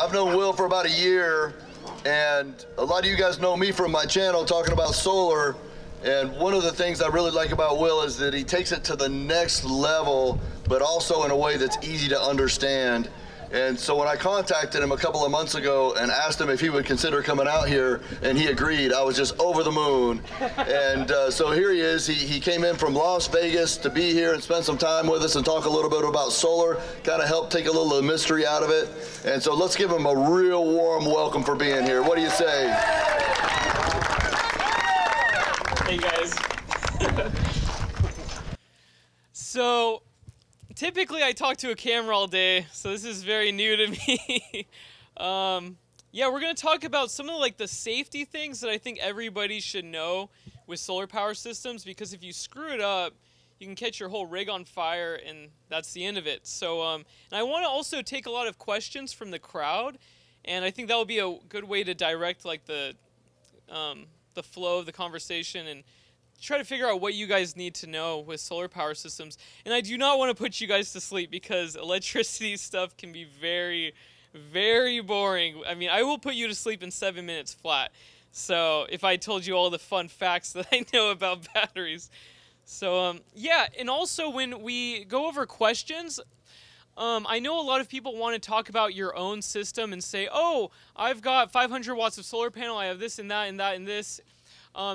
I've known Will for about a year, and a lot of you guys know me from my channel talking about solar. And one of the things I really like about Will is that he takes it to the next level, but also in a way that's easy to understand. And so when I contacted him a couple of months ago and asked him if he would consider coming out here, and he agreed, I was just over the moon. And so here he is. He came in from Las Vegas to be here and spend some time with us and talk a little bit about solar, kind of help take a little of the mystery out of it. And so let's give him a real warm welcome for being here. What do you say? Hey, guys. So typically I talk to a camera all day, so this is very new to me. Yeah, we're going to talk about some of the safety things that I think everybody should know with solar power systems, because if you screw it up, you can catch your whole rig on fire, and that's the end of it. So and I want to also take a lot of questions from the crowd, and I think that will be a good way to direct the flow of the conversation and try to figure out what you guys need to know with solar power systems. And I do not want to put you guys to sleep, because electricity stuff can be very, very boring. I mean, I will put you to sleep in 7 minutes flat. So if I told you all the fun facts that I know about batteries. So yeah, and also when we go over questions, I know a lot of people want to talk about your own system and say, oh, I've got 500 watts of solar panel, I have this and that and that and this.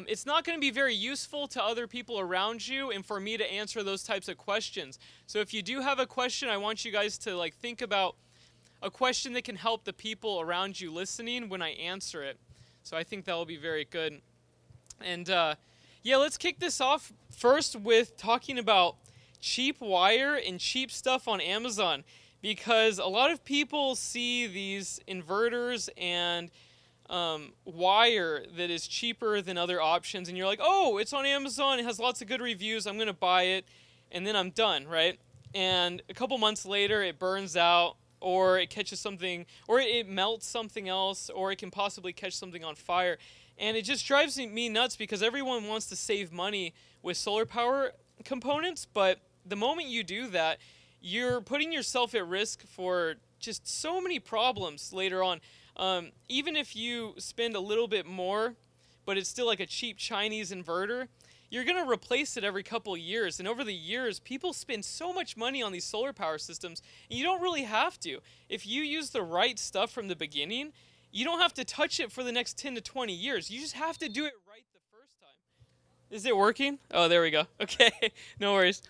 It's not going to be very useful to other people around you and for me to answer those types of questions. So if you do have a question, I want you guys to think about a question that can help the people around you listening when I answer it. So I think that will be very good. And yeah, let's kick this off first with talking about cheap wire and cheap stuff on Amazon, because a lot of people see these inverters and wire that is cheaper than other options, and you're like, oh, it's on Amazon, it has lots of good reviews, I'm gonna buy it, and then I'm done, right? And a couple months later it burns out, or it catches something, or it melts something else, or it can possibly catch something on fire. And it just drives me nuts, because everyone wants to save money with solar power components, but the moment you do that, you're putting yourself at risk for just so many problems later on. Even if you spend a little bit more, but it's still like a cheap Chinese inverter, you're going to replace it every couple years. And over the years, people spend so much money on these solar power systems, and you don't really have to. If you use the right stuff from the beginning, you don't have to touch it for the next 10 to 20 years. You just have to do it right the first time. Is it working? Oh, there we go. Okay, no worries.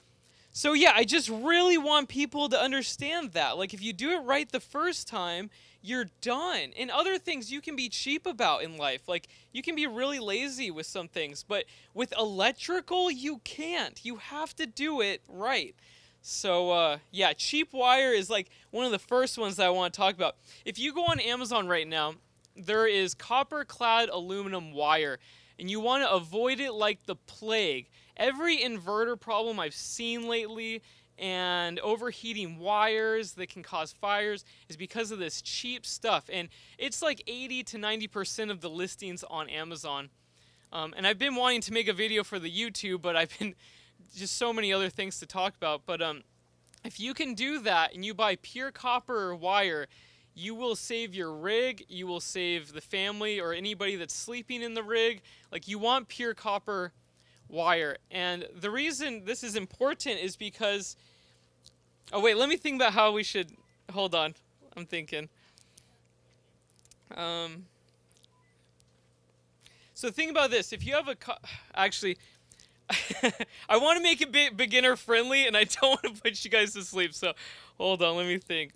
So yeah, I just really want people to understand that. Like, if you do it right the first time, you're done. And other things you can be cheap about in life. Like, you can be really lazy with some things, but with electrical, you can't. You have to do it right. So yeah, cheap wire is like one of the first ones that I want to talk about. If you go on Amazon right now, there is copper-clad aluminum wire, and you want to avoid it like the plague. Every inverter problem I've seen lately and overheating wires that can cause fires is because of this cheap stuff. And it's like 80 to 90% of the listings on Amazon. And I've been wanting to make a video for the YouTube, but I've been just so many other things to talk about. But if you can do that and you buy pure copper wire, you will save your rig, you will save the family or anybody that's sleeping in the rig. Like, you want pure copper wire. And the reason this is important is because, oh wait, let me think about how we should, hold on, I'm thinking. So think about this, if you have a, actually, I want to make it beginner friendly and I don't want to put you guys to sleep, so hold on, let me think.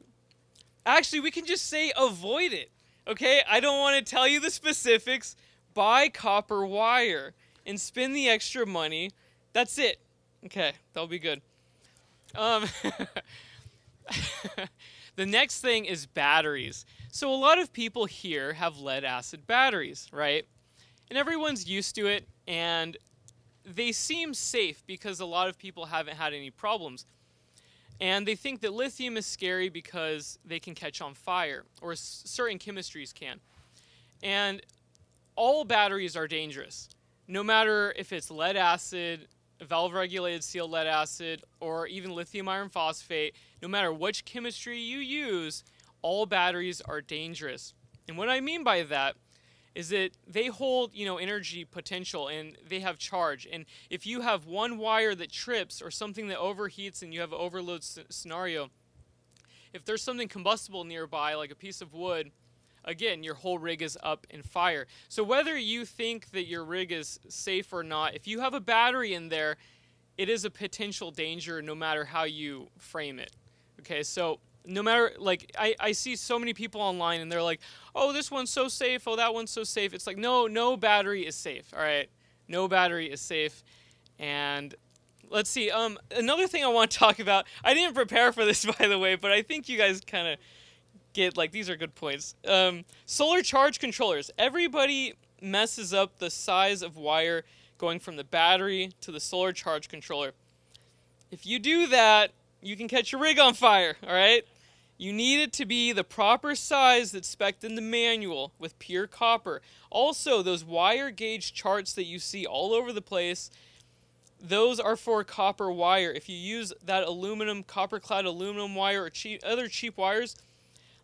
Actually, we can just say avoid it, okay? I don't want to tell you the specifics. Buy copper wire and spend the extra money. That's it. Okay, that'll be good. The next thing is batteries. So a lot of people here have lead-acid batteries, right? And everyone's used to it, and they seem safe because a lot of people haven't had any problems. And they think that lithium is scary because they can catch on fire, or certain chemistries can. And all batteries are dangerous. No matter if it's lead acid, valve-regulated sealed lead acid, or even lithium iron phosphate, no matter which chemistry you use, all batteries are dangerous. And what I mean by that is that they hold, you know, energy potential, and they have charge. And if you have one wire that trips or something that overheats and you have an overload scenario, if there's something combustible nearby, like a piece of wood, again, your whole rig is up in fire. So whether you think that your rig is safe or not, if you have a battery in there, it is a potential danger no matter how you frame it. Okay, so no matter, like, I see so many people online and they're like, oh, this one's so safe, oh, that one's so safe. It's like, no, no battery is safe, all right? No battery is safe. And let's see, another thing I want to talk about, I didn't prepare for this, by the way, but I think you guys kind of get, like, these are good points. Solar charge controllers. Everybody messes up the size of wire going from the battery to the solar charge controller. If you do that, you can catch your rig on fire, all right? You need it to be the proper size that's spec'd in the manual with pure copper. Also, those wire gauge charts that you see all over the place, those are for copper wire. If you use that aluminum, copper clad aluminum wire or other cheap wires,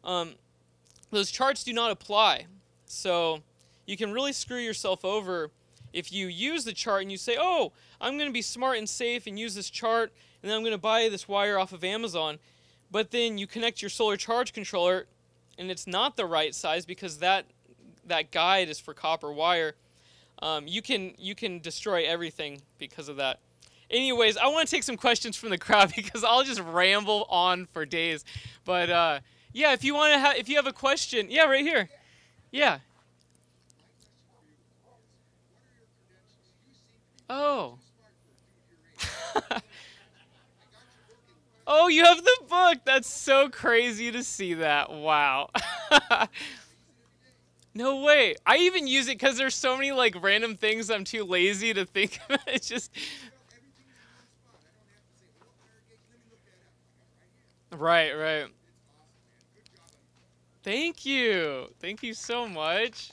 those charts do not apply. So you can really screw yourself over if you use the chart and you say, oh, I'm going to be smart and safe and use this chart, and then I'm going to buy this wire off of Amazon. But then you connect your solar charge controller, and it's not the right size because that guide is for copper wire. You can destroy everything because of that. Anyways, I want to take some questions from the crowd because I'll just ramble on for days. But yeah, if you want to have, if you have a question, yeah, right here, yeah. Oh. Oh, you have the book. That's so crazy to see that. Wow. No way. I even use it because there's so many like random things I'm too lazy to think about. It's just. Right, right. Thank you. Thank you so much.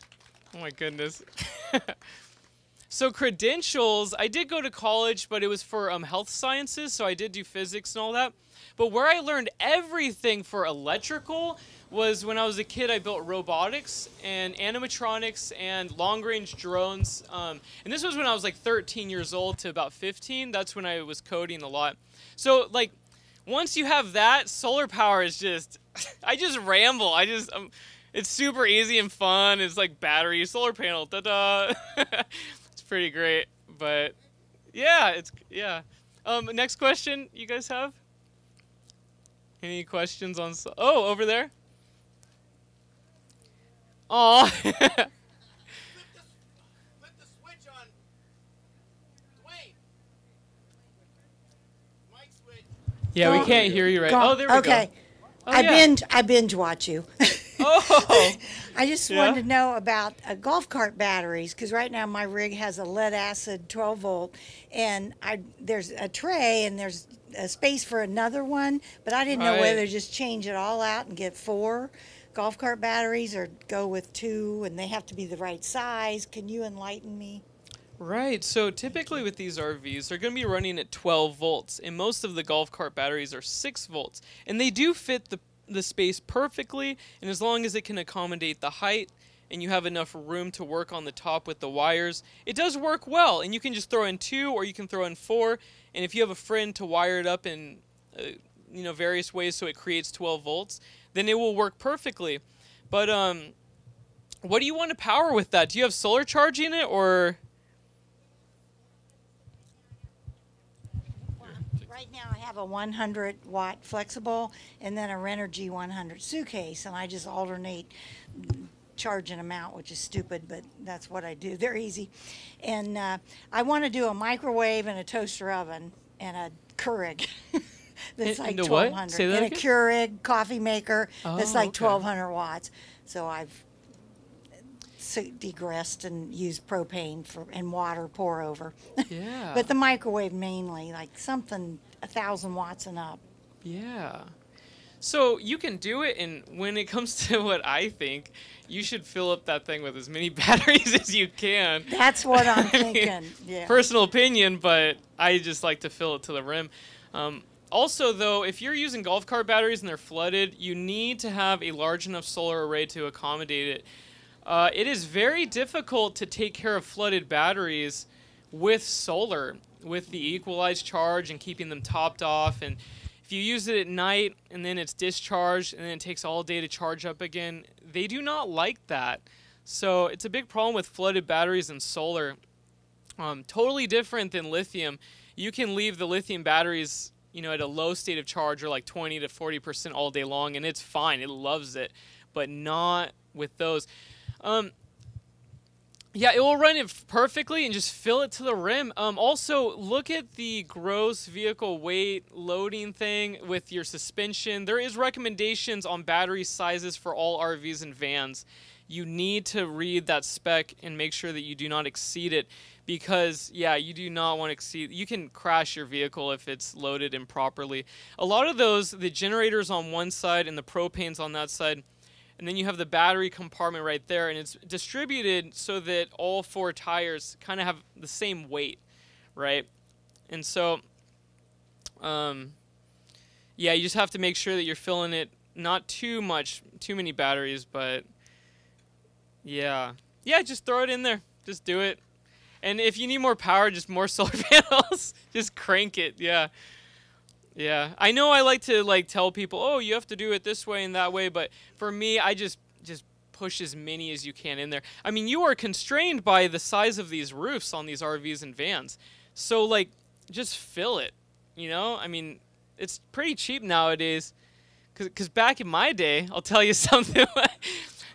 Oh my goodness. So credentials, I did go to college, but it was for health sciences, so I did do physics and all that. But where I learned everything for electrical was when I was a kid, I built robotics and animatronics and long-range drones. And this was when I was like 13 years old to about 15. That's when I was coding a lot. So like once you have that, solar power is just, I just ramble. It's super easy and fun. It's like battery, solar panel, ta-da. Pretty great, but yeah, it's yeah. Next question, you guys have any questions on? Oh, over there. Oh. Flip the switch on. Dwayne. Mic switch. Yeah, we can't hear you right. Oh, there we okay. go. Okay, oh, yeah. I binge watch you. Oh. I just wanted to know about golf cart batteries because right now my rig has a lead acid 12 volt and there's a tray and there's a space for another one, but I didn't know whether to just change it all out and get 4 golf cart batteries or go with 2, and they have to be the right size. Can you enlighten me? Right, so typically with these RVs, they're going to be running at 12 volts and most of the golf cart batteries are 6 volts and they do fit the space perfectly, and as long as it can accommodate the height and you have enough room to work on the top with the wires, it does work well. And you can just throw in 2 or you can throw in 4, and if you have a friend to wire it up in you know, various ways so it creates 12 volts, then it will work perfectly. But what do you want to power with that? Do you have solar charge in it, or right now I have a 100 watt flexible and then a Renergy 100 suitcase, and I just alternate charging them out, which is stupid, but that's what I do. They're easy. And I want to do a microwave and a toaster oven and a Keurig that's like 1,200. And a Keurig coffee maker that's like 1,200 watts. So I've degressed and used propane and water pour over. Yeah. But the microwave mainly, like something 1,000 watts and up. Yeah. So you can do it, and when it comes to what I think, you should fill up that thing with as many batteries as you can. That's what I'm thinking. Yeah. Personal opinion, but I just like to fill it to the rim. Also, though, if you're using golf cart batteries and they're flooded, you need to have a large enough solar array to accommodate it. It is very difficult to take care of flooded batteries with solar, with the equalized charge and keeping them topped off. And if you use it at night and then it's discharged and then it takes all day to charge up again, they do not like that. So it's a big problem with flooded batteries and solar. Totally different than lithium. You can leave the lithium batteries, you know, at a low state of charge, or like 20 to 40% all day long, and it's fine. It loves it, but not with those. Yeah, it will run it perfectly and just fill it to the rim. Also, look at the gross vehicle weight loading thing with your suspension. There is recommendations on battery sizes for all RVs and vans. You need to read that spec and make sure that you do not exceed it, because, yeah, you do not want to exceed. You can crash your vehicle if it's loaded improperly. A lot of those, the generator's on one side and the propane's on that side, and then you have the battery compartment right there, and it's distributed so that all four tires kind of have the same weight, right? And so, yeah, you just have to make sure that you're filling it, not too much, too many batteries, but... Yeah, just throw it in there. Just do it. And if you need more power, just more solar panels. Just crank it, yeah. I know I like to tell people, oh, you have to do it this way and that way, but for me, I just push as many as you can in there. I mean, you are constrained by the size of these roofs on these RVs and vans. So, like, just fill it, you know? I mean, it's pretty cheap nowadays, because back in my day, I'll tell you something.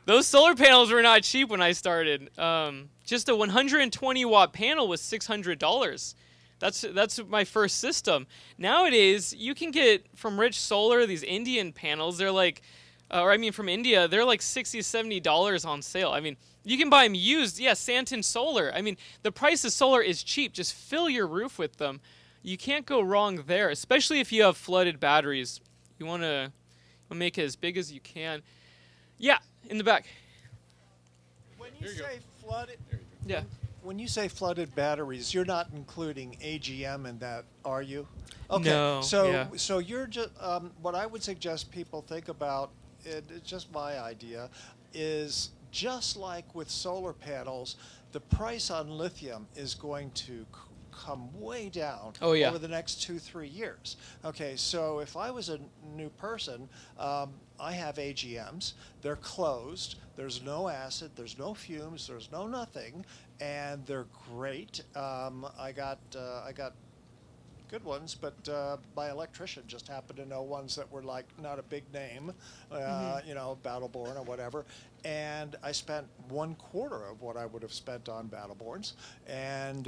Those solar panels were not cheap when I started. Just a 120-watt panel was $600. That's my first system. Nowadays, you can get from Rich Solar, these Indian panels, they're like, or I mean from India, they're like $60, $70 on sale. I mean, you can buy them used. Yeah, Santan Solar. I mean, the price of solar is cheap. Just fill your roof with them. You can't go wrong there, especially if you have flooded batteries. You want to make it as big as you can. Yeah. In the back. When you say flooded, yeah. When you say flooded batteries, you're not including AGM in that, are you? Okay. No. So, yeah. So you're just what I would suggest people think about. It's just my idea. Is just like with solar panels, the price on lithium is going to come way down over the next 2-3 years. Okay, so if I was a new person, I have AGMs. They're closed. There's no acid. There's no fumes. There's no nothing, and they're great. I got good ones, but my electrician just happened to know ones that were like not a big name, you know, Battle Born or whatever. And I spent 1/4 of what I would have spent on Battle Borns, and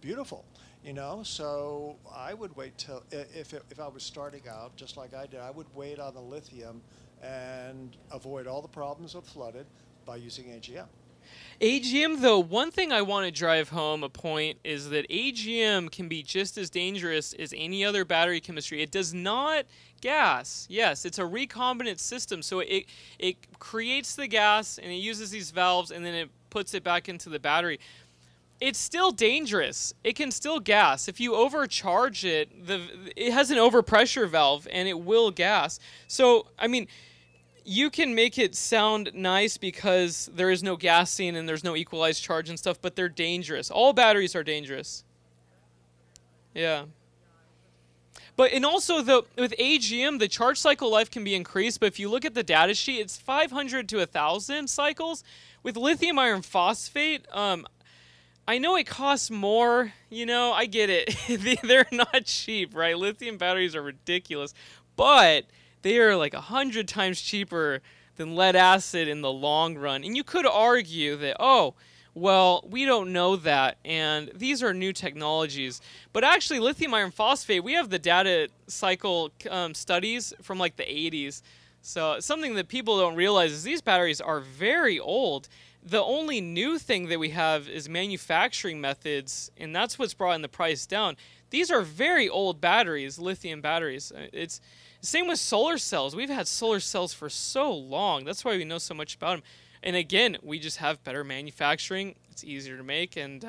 beautiful, you know. So I would wait till, if I was starting out, just like I did, I would wait on the lithium and avoid all the problems of flooded by using AGM. AGM, though, one thing I want to drive home a point is that AGM can be just as dangerous as any other battery chemistry. It does not gas. Yes, it's a recombinant system, so it creates the gas and it uses these valves and then it puts it back into the battery. It's still dangerous. It can still gas. If you overcharge it, it has an overpressure valve, and it will gas. So, I mean, you can make it sound nice because there is no gassing and there's no equalized charge and stuff, but they're dangerous. All batteries are dangerous. Yeah. But, and also, with AGM, the charge cycle life can be increased, but if you look at the data sheet, it's 500 to 1,000 cycles. With lithium iron phosphate, I know it costs more, you know, I get it. They're not cheap, right? Lithium batteries are ridiculous, but they are like 100 times cheaper than lead acid in the long run. And you could argue that, oh, well, we don't know that, and these are new technologies. But actually, lithium iron phosphate, we have the data cycle studies from like the 80s. So something that people don't realize is these batteries are very old. The only new thing that we have is manufacturing methods, and that's what's brought the price down. These are very old batteries, lithium batteries. It's the same with solar cells. We've had solar cells for so long. That's why we know so much about them. And again, we just have better manufacturing. It's easier to make, and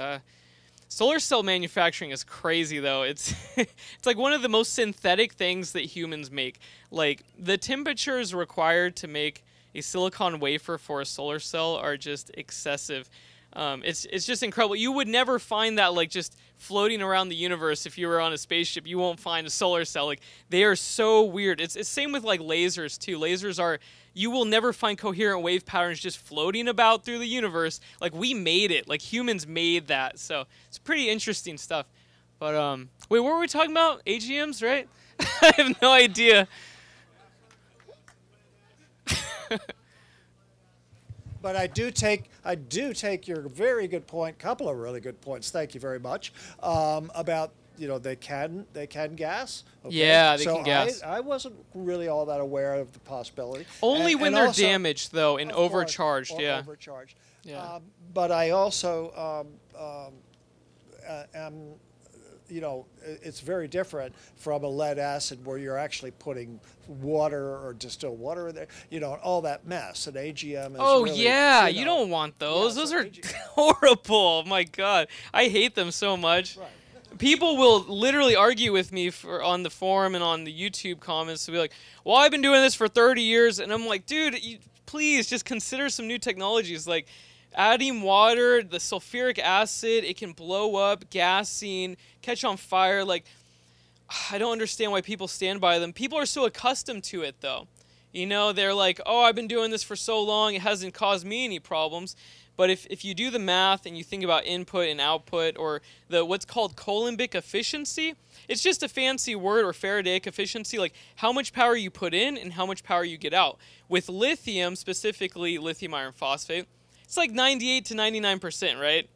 Solar cell manufacturing is crazy, though. It's it's like one of the most synthetic things that humans make. Like, the temperatures required to make a silicon wafer for a solar cell are just excessive. It's just incredible. You would never find that, like, just floating around the universe. If you were on a spaceship, you won't find a solar cell. Like, they are so weird. It's same with, like, lasers too. Lasers are, you will never find coherent wave patterns just floating about through the universe. Like, we made it. Like, humans made that. So it's pretty interesting stuff. But wait, what were we talking about? AGMs, right? I have no idea. But I do take your very good point, couple of really good points. Thank you very much. About, you know, they can gas. Okay? Yeah, they can gas. I wasn't really all that aware of the possibility. Only when they're damaged, though, and overcharged. Yeah. Overcharged. Yeah. But I also am. You know, it's very different from a lead acid where you're actually putting water or distilled water in there, you know, all that mess. An AGM is oh, really, yeah. You don't want those. Yeah, those are horrible. My God. I hate them so much. Right. People will literally argue with me on the forum and on the YouTube comments to be like, well, I've been doing this for 30 years. And I'm like, dude, please just consider some new technologies. Like, adding water, the sulfuric acid, it can blow up, gassing, catch on fire. Like, I don't understand why people stand by them. People are so accustomed to it, though. You know, they're like, oh, I've been doing this for so long, it hasn't caused me any problems. But if you do the math and you think about input and output, or the what's called coulombic efficiency, it's just a fancy word, or Faradaic efficiency, like how much power you put in and how much power you get out. With lithium, specifically lithium iron phosphate, it's like 98 to 99%, right?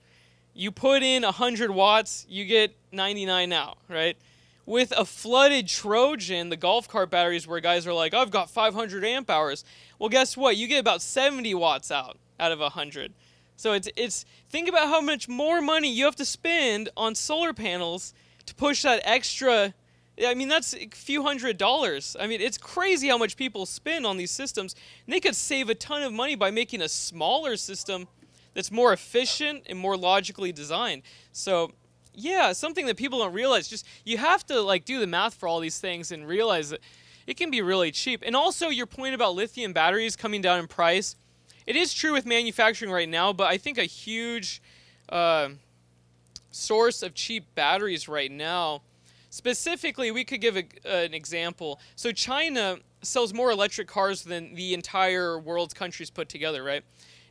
You put in 100 watts, you get 99 out, right? With a flooded Trojan, the golf cart batteries where guys are like, I've got 500 amp hours. Well, guess what? You get about 70 watts out of 100. So it's think about how much more money you have to spend on solar panels to push that extra. I mean, that's a few $100s. I mean, it's crazy how much people spend on these systems. And they could save a ton of money by making a smaller system that's more efficient and more logically designed. So, yeah, something that people don't realize. Just, you have to, like, do the math for all these things and realize that it can be really cheap. And also your point about lithium batteries coming down in price. It is true with manufacturing right now, but I think a huge source of cheap batteries right now, specifically, we could give an example. So China sells more electric cars than the entire world's countries put together, right?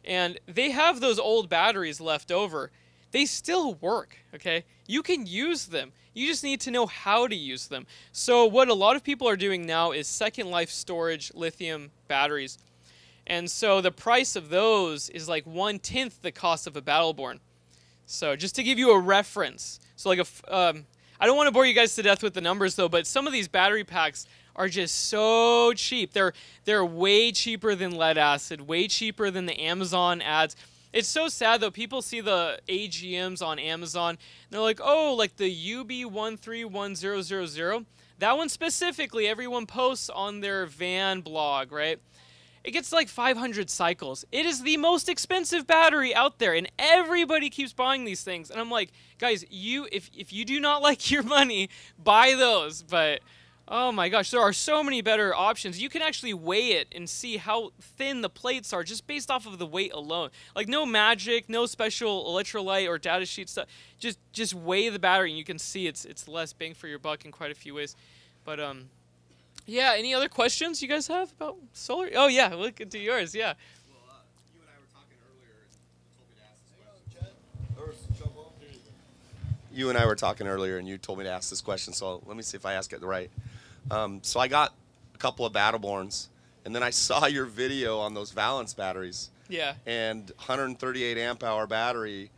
And they have those old batteries left over. They still work, okay? You can use them. You just need to know how to use them. So what a lot of people are doing now is second life storage lithium batteries. And so the price of those is like 1/10 the cost of a Battle Born. So just to give you a reference, so like a... I don't want to bore you guys to death with the numbers, though, but some of these battery packs are just so cheap. They're way cheaper than lead acid, way cheaper than the Amazon ads. It's so sad, though. People see the AGMs on Amazon, and they're like, oh, like the UB131000. That one specifically, everyone posts on their van blog, right? It gets like 500 cycles. It is the most expensive battery out there, and everybody keeps buying these things. And I'm like, guys, if you do not like your money, buy those. But, oh my gosh, there are so many better options. You can actually weigh it and see how thin the plates are just based off of the weight alone. Like, no magic, no special electrolyte or data sheet stuff. Just weigh the battery, and you can see it's less bang for your buck in quite a few ways. But, yeah, any other questions you guys have about solar? Oh, yeah, we'll get to yours, yeah. Well, you and I were talking earlier, and you told me to ask this question. You and I were talking earlier, and you told me to ask this question, so let me see if I ask it right. So I got a couple of Battle Borns, and then I saw your video on those Valence batteries. Yeah. And 138 amp hour battery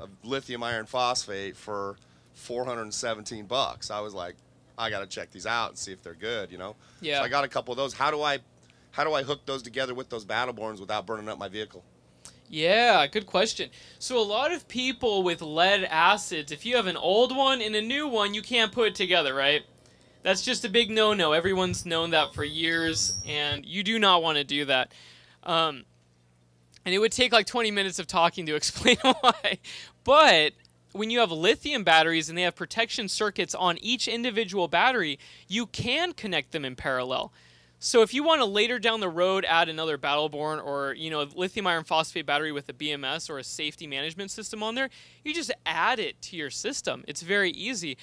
of lithium iron phosphate for $417. I was like, I got to check these out and see if they're good, you know? Yeah. So I got a couple of those. How do I hook those together with those Battle Borns without burning up my vehicle? Yeah, good question. So a lot of people with lead acids, if you have an old one and a new one, you can't put it together, right? That's just a big no-no. Everyone's known that for years, and you do not want to do that. And it would take like 20 minutes of talking to explain why. But when you have lithium batteries and they have protection circuits on each individual battery, you can connect them in parallel. So if you want to later down the road add another Battle Born or, you know, a lithium iron phosphate battery with a BMS or a safety management system on there, you just add it to your system. It's very easy.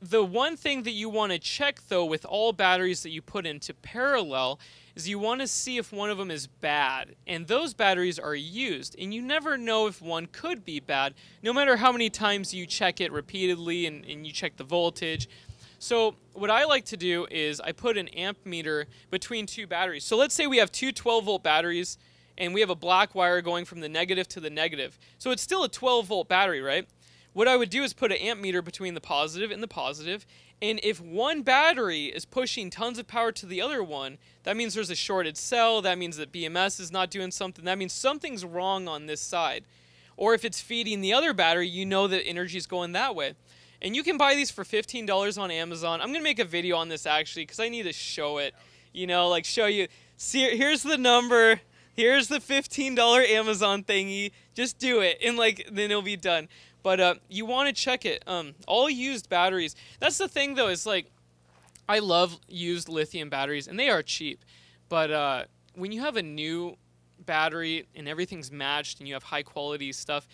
The one thing that you want to check, though, with all batteries that you put into parallel is you want to see if one of them is bad. And those batteries are used. And you never know if one could be bad, no matter how many times you check it repeatedly and you check the voltage. So what I like to do is I put an amp meter between two batteries. So let's say we have two 12-volt batteries, and we have a black wire going from the negative to the negative. So it's still a 12-volt battery, right? What I would do is put an amp meter between the positive and the positive, and if one battery is pushing tons of power to the other one, that means there's a shorted cell, that means that BMS is not doing something, that means something's wrong on this side. Or if it's feeding the other battery, you know that energy is going that way. And you can buy these for $15 on Amazon. I'm going to make a video on this actually because I need to show it, you know, like show you. See, here's the number. Here's the $15 Amazon thingy. Just do it and like then it'll be done. But you want to check it. All used batteries. That's the thing, though, is like I love used lithium batteries, and they are cheap. But when you have a new battery and everything's matched and you have high-quality stuff,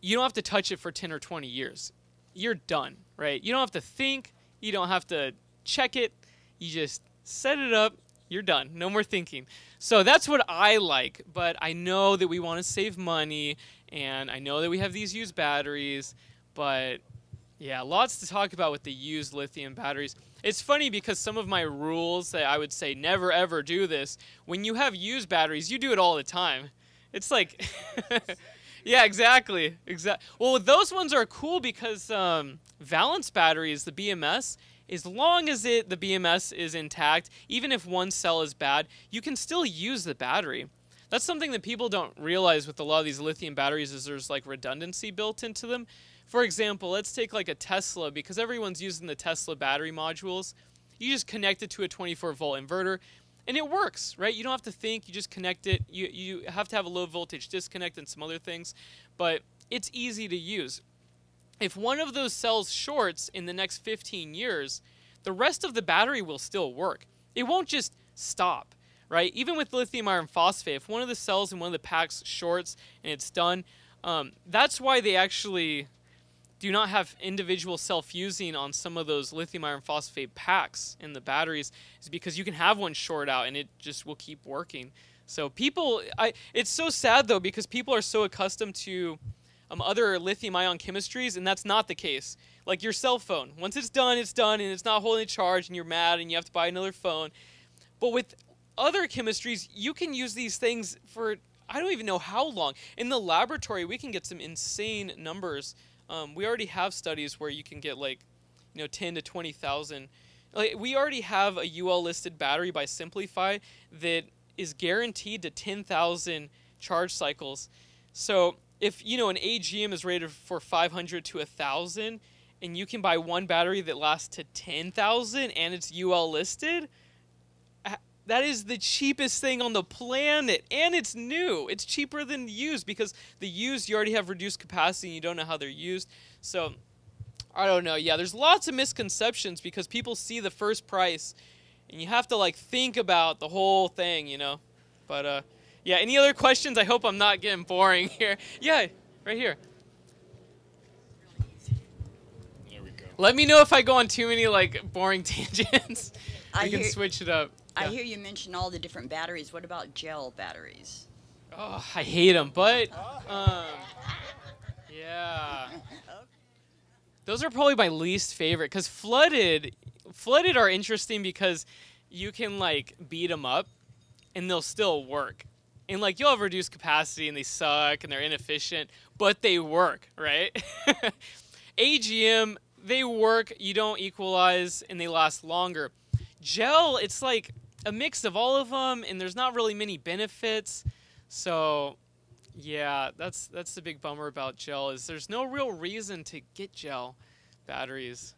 you don't have to touch it for 10 or 20 years. You're done, right? You don't have to think. You don't have to check it. You just set it up. You're done. No more thinking. So that's what I like. But I know that we want to save money. And I know that we have these used batteries, but yeah, lots to talk about with the used lithium batteries. It's funny because some of my rules that I would say never ever do this, when you have used batteries, you do it all the time. It's like, yeah, exactly. Well, those ones are cool because Valence batteries, the BMS, as long as the BMS is intact, even if one cell is bad, you can still use the battery. That's something that people don't realize with a lot of these lithium batteries is there's like redundancy built into them. For example, let's take like a Tesla, because everyone's using the Tesla battery modules. You just connect it to a 24-volt inverter and it works, right? You don't have to think, you just connect it. You have to have a low voltage disconnect and some other things, but it's easy to use. If one of those cells shorts in the next 15 years, the rest of the battery will still work. It won't just stop. Right? Even with lithium iron phosphate, if one of the cells in one of the packs shorts and it's done, that's why they actually do not have individual cell fusing on some of those lithium iron phosphate packs in the batteries, is because you can have one short out and it just will keep working. So people, it's so sad though, because people are so accustomed to other lithium ion chemistries, and that's not the case. Like your cell phone, once it's done and it's not holding a charge and you're mad and you have to buy another phone. But with other chemistries, you can use these things for I don't even know how long. In the laboratory, we can get some insane numbers. We already have studies where you can get like, you know, 10 to 20,000. Like we already have a UL listed battery by SimpliPhi that is guaranteed to 10,000 charge cycles. So if you know an AGM is rated for 500 to 1,000, and you can buy one battery that lasts to 10,000 and it's UL listed. That is the cheapest thing on the planet, and it's new. It's cheaper than used because the used, you already have reduced capacity and you don't know how they're used. So I don't know. Yeah, there's lots of misconceptions because people see the first price and you have to like think about the whole thing, you know. But yeah, any other questions? I hope I'm not getting boring here. Yeah, right here. There we go. Let me know if I go on too many like boring tangents. I can switch it up. Yeah. I hear you mention all the different batteries. What about gel batteries? Oh, I hate them, but yeah. Those are probably my least favorite because flooded are interesting because you can like beat them up and they'll still work. And like you'll have reduced capacity and they suck and they're inefficient, but they work, right? AGM, they work, you don't equalize, and they last longer. Gel, it's like a mix of all of them, and there's not really many benefits. So, yeah, that's the big bummer about gel is there's no real reason to get gel batteries.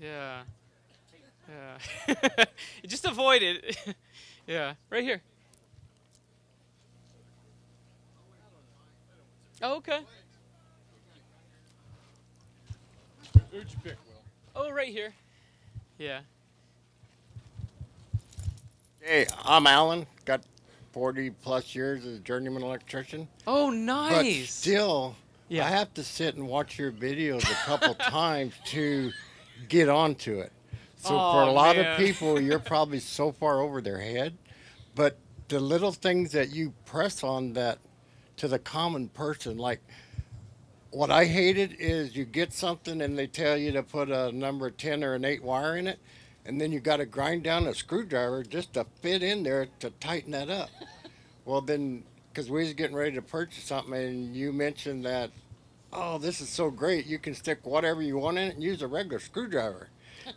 Yeah, yeah. Just avoid it. Yeah, right here. Oh, okay. Where'd you pick, Will? Oh, right here. Yeah. Hey, I'm Alan. Got 40 plus years as a journeyman electrician. Oh, nice. But still, yeah. I have to sit and watch your videos a couple times to get onto it. So for a lot of people, you're probably so far over their head. But the little things that you press on that to the common person, like what I hated is you get something and they tell you to put a number 10 or an 8 wire in it. And then you got to grind down a screwdriver just to fit in there to tighten that up. Well, then, because we was getting ready to purchase something and you mentioned that, oh, this is so great. You can stick whatever you want in it and use a regular screwdriver.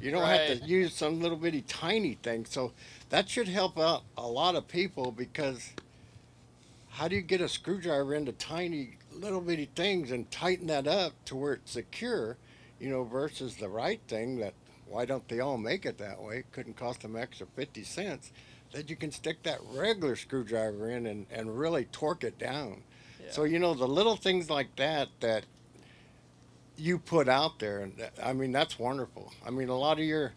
You don't have to use some little bitty tiny thing. So that should help out a lot of people, because how do you get a screwdriver into tiny little bitty things and tighten that up to where it's secure, you know, versus the right thing that, why don't they all make it that way? It couldn't cost them extra 50 cents that you can stick that regular screwdriver in and really torque it down. Yeah. So, you know, the little things like that that you put out there, and I mean, that's wonderful. I mean, a lot of your,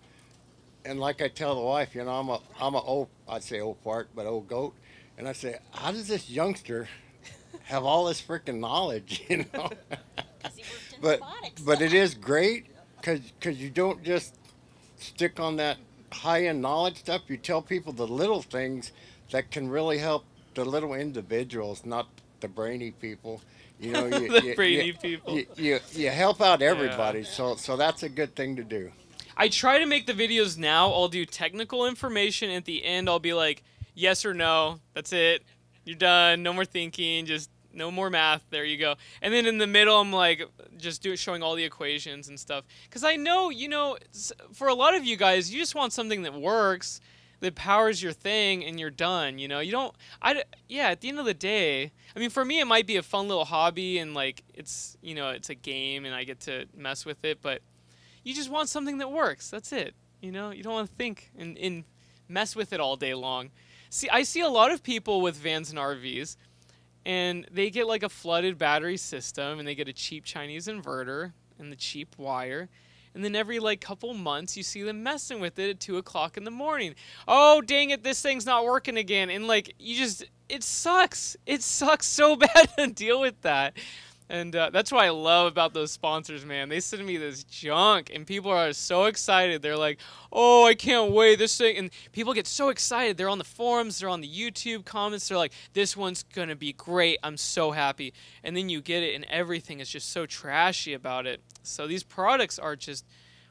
and like I tell the wife, you know, I'm an old goat, and I say, how does this youngster have all this freaking knowledge, you know? but it is great, because you don't just stick on that high-end knowledge stuff. You tell people the little things that can really help the little individuals, not the brainy people. You know, you help out everybody, yeah. so that's a good thing to do. I try to make the videos now. I'll do technical information. At the end, I'll be like, yes or no. That's it. You're done. No more thinking. Just no more math. There you go. And then in the middle, I'm like, just showing all the equations and stuff. Because I know, you know, for a lot of you guys, you just want something that works, that powers your thing, and you're done, you know? You don't, yeah, at the end of the day, I mean, for me, it might be a fun little hobby, and, like, it's, you know, it's a game, and I get to mess with it, but you just want something that works. That's it, you know? You don't want to think and mess with it all day long. See, I see a lot of people with vans and RVs, and they get, like, a flooded battery system, and they get a cheap Chinese inverter and the cheap wire. And then every, like, couple months, you see them messing with it at 2 o'clock in the morning. Oh, dang it, this thing's not working again. And, like, you just, it sucks. It sucks so bad to deal with that. And that's what I love about those sponsors, man. They send me this junk, and people are so excited. They're like, oh, I can't wait, this thing. And people get so excited. They're on the forums. They're on the YouTube comments. They're like, this one's going to be great. I'm so happy. And then you get it, and everything is just so trashy about it. So these products are just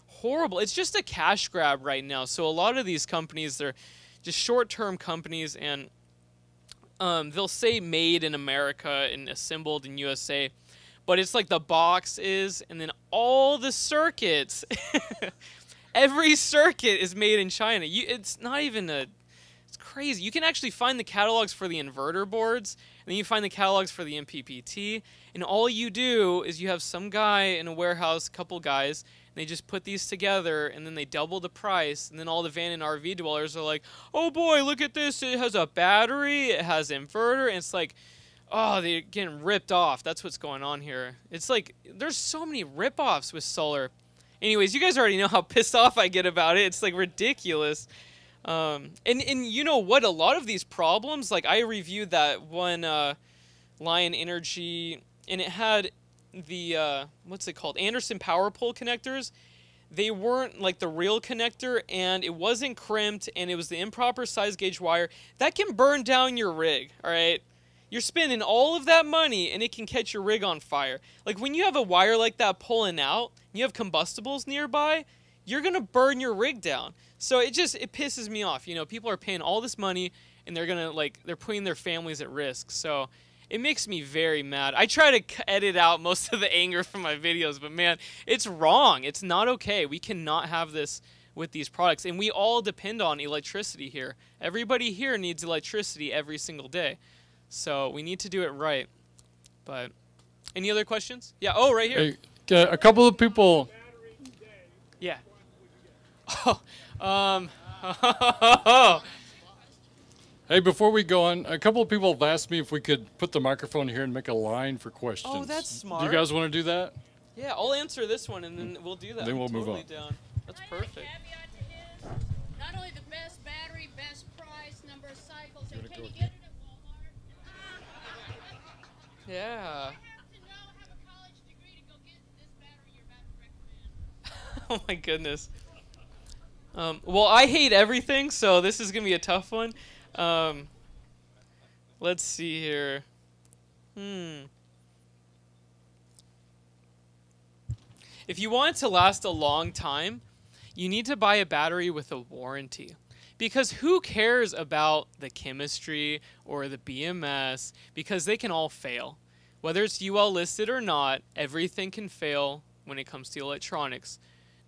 horrible. It's just a cash grab right now. So a lot of these companies, they're just short-term companies, and they'll say made in America and assembled in USA. But it's like the box is, and then all the circuits, every circuit is made in China. It's not even it's crazy. You can actually find the catalogs for the inverter boards, and then you find the catalogs for the MPPT, and all you do is you have some guy in a warehouse, a couple guys, and they just put these together, and then they double the price, and then all the van and RV dwellers are like, oh boy, look at this, it has a battery, it has an inverter, and it's like, oh, they're getting ripped off. That's what's going on here. It's like there's so many rip-offs with solar. Anyways, you guys already know how pissed off I get about it. It's like ridiculous. And you know what? A lot of these problems, like I reviewed that one Lion Energy, and it had the, what's it called? Anderson PowerPole connectors. They weren't like the real connector, and it wasn't crimped, and it was the improper size gauge wire. That can burn down your rig, all right? You're spending all of that money, and it can catch your rig on fire. Like, when you have a wire like that pulling out, and you have combustibles nearby, you're going to burn your rig down. So it pisses me off. You know, people are paying all this money, and they're going to, like, they're putting their families at risk. So it makes me very mad. I try to edit out most of the anger from my videos, but, man, it's wrong. It's not okay. We cannot have this with these products, and we all depend on electricity here. Everybody here needs electricity every single day. So we need to do it right. But any other questions? Yeah. Oh, right here. Hey, a couple of people. Yeah. Oh. Hey, before we go on, a couple of people have asked me if we could put the microphone here and make a line for questions. Oh, that's smart. Do you guys want to do that? Yeah, I'll answer this one, and then we'll do that. Then we'll move on. Down. That's perfect. Caveat to his, not only the best battery, best price, number of cycles, and can you get it at Walmart? Yeah. Oh my goodness. Well, I hate everything, so this is going to be a tough one. Let's see here. If you want it to last a long time, you need to buy a battery with a warranty. Because who cares about the chemistry or the BMS? Because they can all fail. Whether it's UL listed or not, everything can fail when it comes to electronics.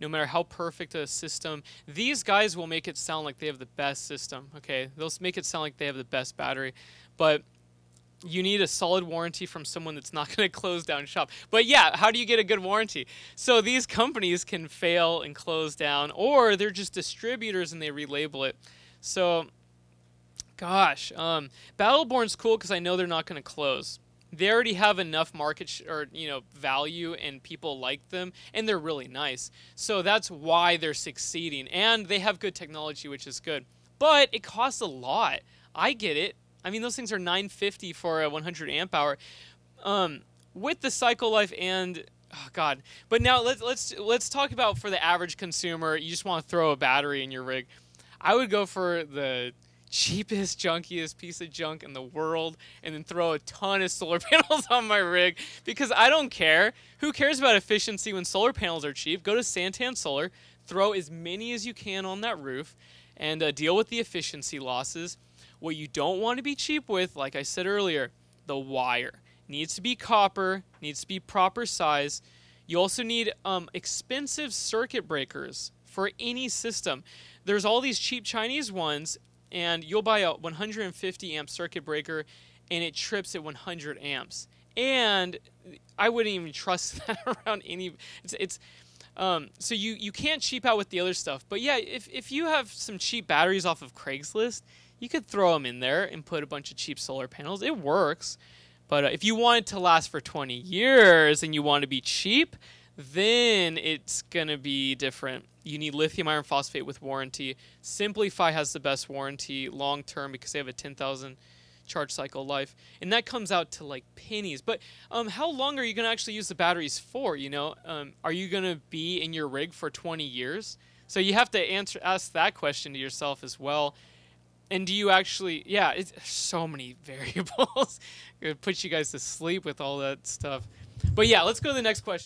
No matter how perfect a system, these guys will make it sound like they have the best system. Okay, they'll make it sound like they have the best battery, but you need a solid warranty from someone that's not going to close down shop. But yeah, how do you get a good warranty? So these companies can fail and close down, or they're just distributors and they relabel it. So, gosh, Battle Born's cool because I know they're not going to close. They already have enough market value, and people like them, and they're really nice. So that's why they're succeeding, and they have good technology, which is good. But it costs a lot. I get it. I mean, those things are $950 for a 100 amp hour, with the cycle life and oh god. But now let's talk about for the average consumer. You just want to throw a battery in your rig. I would go for the cheapest, junkiest piece of junk in the world, and then throw a ton of solar panels on my rig, because I don't care. Who cares about efficiency when solar panels are cheap? Go to Santan Solar, throw as many as you can on that roof, and deal with the efficiency losses. What you don't want to be cheap with, like I said earlier, the wire. Needs to be copper, needs to be proper size. You also need expensive circuit breakers for any system. There's all these cheap Chinese ones, and you'll buy a 150 amp circuit breaker, and it trips at 100 amps. And I wouldn't even trust that around any. So you can't cheap out with the other stuff. But yeah, if you have some cheap batteries off of Craigslist, you could throw them in there and put a bunch of cheap solar panels. It works. But if you want it to last for 20 years and you want to be cheap, then it's going to be different. You need lithium iron phosphate with warranty. SimpliPhi has the best warranty long term because they have a 10,000 charge cycle life. And that comes out to like pennies. But how long are you going to actually use the batteries for? You know, are you going to be in your rig for 20 years? So you have to ask that question to yourself as well. And do you actually, yeah, it's so many variables. It puts you guys to sleep with all that stuff. But yeah, let's go to the next question.